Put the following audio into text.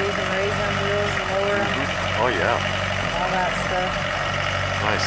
Do's and raise them wheels and lower them. Oh yeah. All that stuff. Nice.